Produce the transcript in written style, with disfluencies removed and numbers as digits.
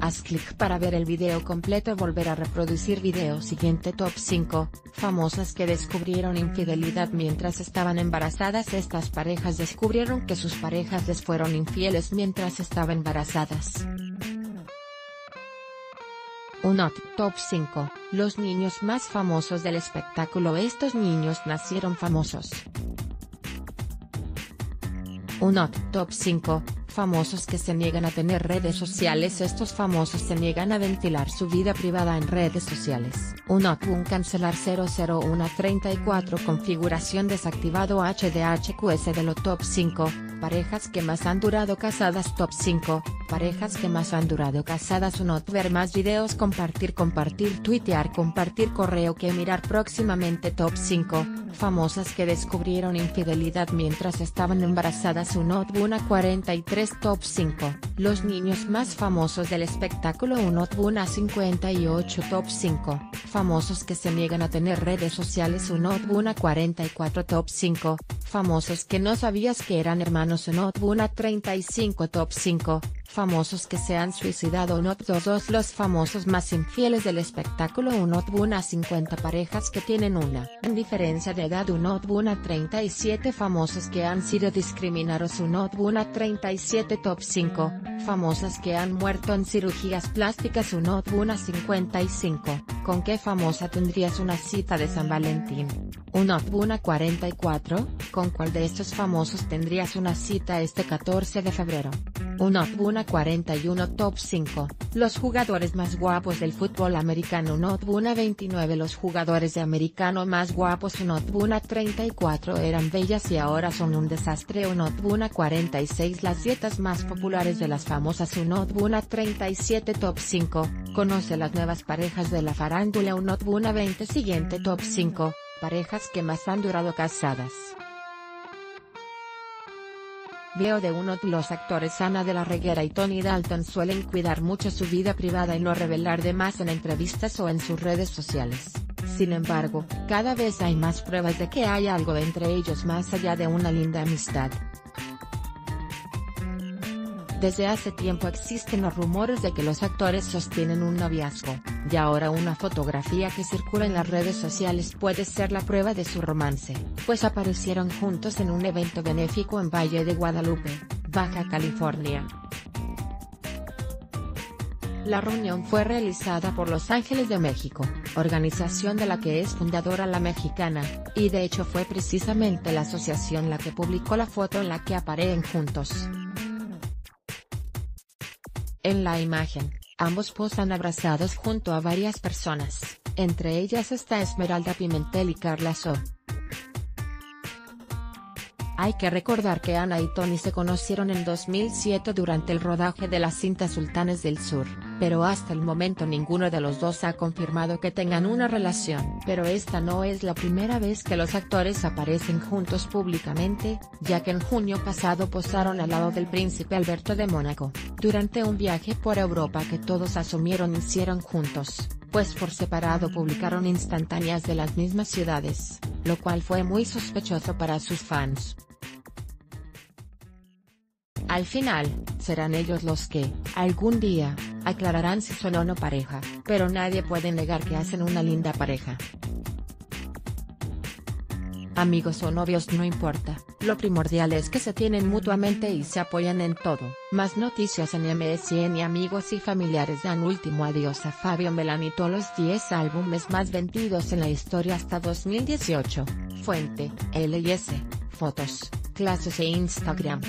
Haz clic para ver el video completo. Volver a reproducir video siguiente. Top 5, famosas que descubrieron infidelidad mientras estaban embarazadas. Estas parejas descubrieron que sus parejas les fueron infieles mientras estaban embarazadas. Top 5, los niños más famosos del espectáculo. Estos niños nacieron famosos. Top 5, famosos que se niegan a tener redes sociales. Estos famosos se niegan a ventilar su vida privada en redes sociales. Cancelar 00134 configuración desactivado HDHQS de lo Top 5, parejas que más han durado casadas. Top 5, parejas que más han durado casadas. Ver más videos. Compartir, tuitear, compartir correo que mirar próximamente. Top 5, famosas que descubrieron infidelidad mientras estaban embarazadas. 143. Top 5, los niños más famosos del espectáculo. 158. Top 5, famosos que se niegan a tener redes sociales. 144. Top 5, famosos que no sabías que eran hermanos. 135. Top 5, famosos que se han suicidado. 122. Los famosos más infieles del espectáculo. 150. Parejas que tienen una diferencia de edad. 137. Famosos que han sido discriminados. 137. Top 5, famosas que han muerto en cirugías plásticas. 155. ¿Con qué famosa tendrías una cita de San Valentín? 144. ¿Con cuál de estos famosos tendrías una cita este 14 de febrero? 141. Top 5, los jugadores más guapos del fútbol americano. 129. Los jugadores de americano más guapos. 134. Eran bellas y ahora son un desastre. 146. Las dietas más populares de las famosas. 137. Top 5, conoce las nuevas parejas de la farándula. 120. Siguiente. Top 5, parejas que más han durado casadas. Veo de uno. Los actores Ana de la Reguera y Tony Dalton suelen cuidar mucho su vida privada y no revelar de más en entrevistas o en sus redes sociales. Sin embargo, cada vez hay más pruebas de que hay algo entre ellos más allá de una linda amistad. Desde hace tiempo existen los rumores de que los actores sostienen un noviazgo, y ahora una fotografía que circula en las redes sociales puede ser la prueba de su romance, pues aparecieron juntos en un evento benéfico en Valle de Guadalupe, Baja California. La reunión fue realizada por Los Ángeles de México, organización de la que es fundadora la mexicana, y de hecho fue precisamente la asociación la que publicó la foto en la que aparecen juntos. En la imagen, ambos posan abrazados junto a varias personas, entre ellas está Esmeralda Pimentel y Carla Soto. Hay que recordar que Ana y Tony se conocieron en 2007 durante el rodaje de la cinta Sultanes del Sur, pero hasta el momento ninguno de los dos ha confirmado que tengan una relación. Pero esta no es la primera vez que los actores aparecen juntos públicamente, ya que en junio pasado posaron al lado del príncipe Alberto de Mónaco, durante un viaje por Europa que todos asumieron hicieron juntos, pues por separado publicaron instantáneas de las mismas ciudades, lo cual fue muy sospechoso para sus fans. Al final, serán ellos los que, algún día, aclararán si son o no pareja, pero nadie puede negar que hacen una linda pareja. Amigos o novios no importa, lo primordial es que se tienen mutuamente y se apoyan en todo. Más noticias en MSN. Amigos y familiares dan último adiós a Fabio Melanito. Los 10 álbumes más vendidos en la historia hasta 2018, fuente, LS, fotos, clases e Instagram.